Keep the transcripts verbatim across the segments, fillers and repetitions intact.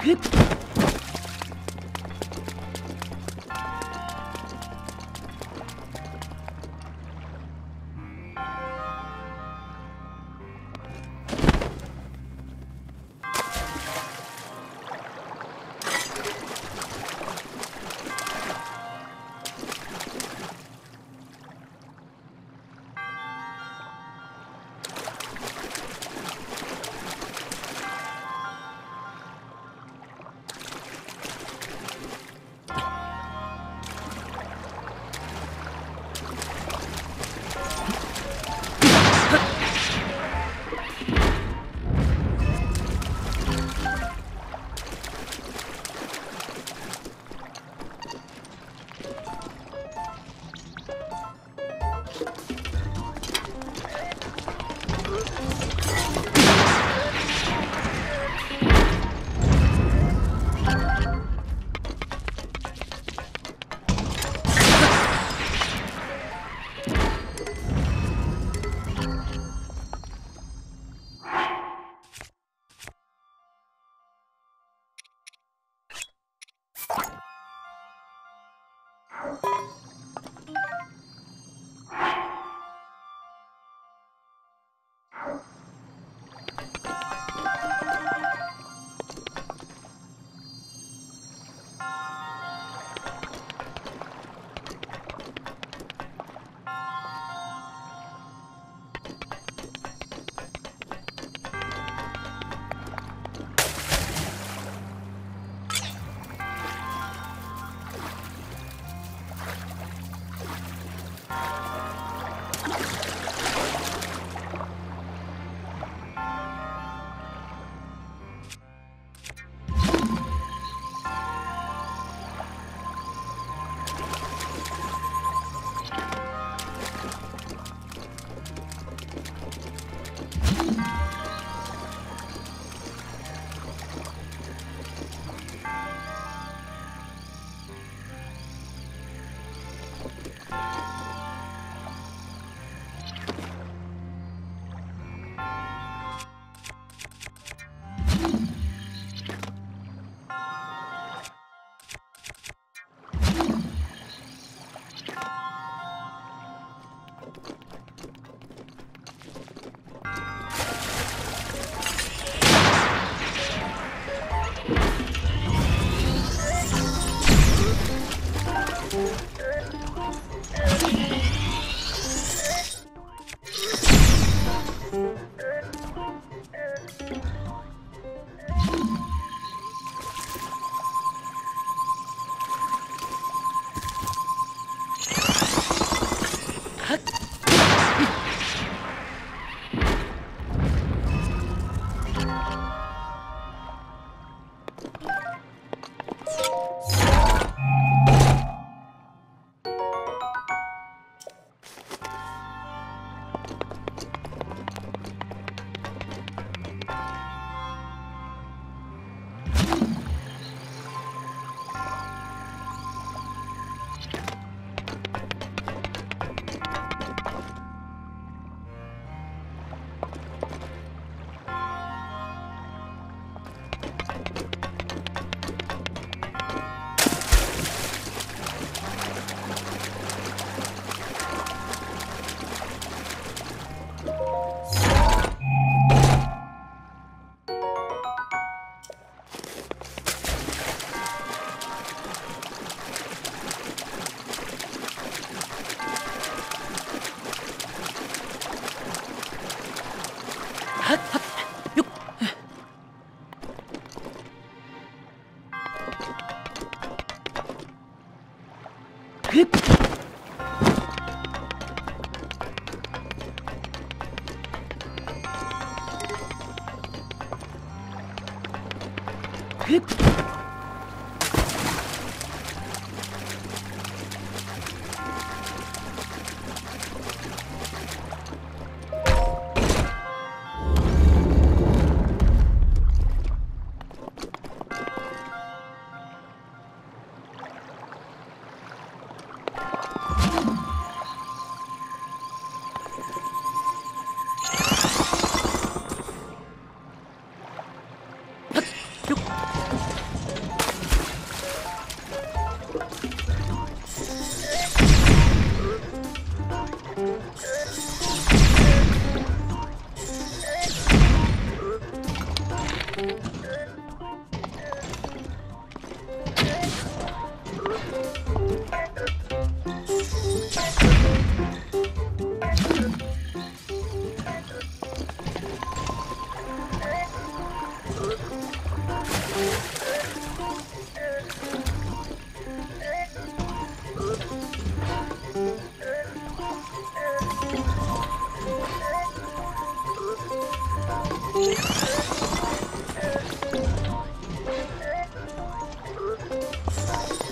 You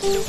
Hip!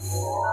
you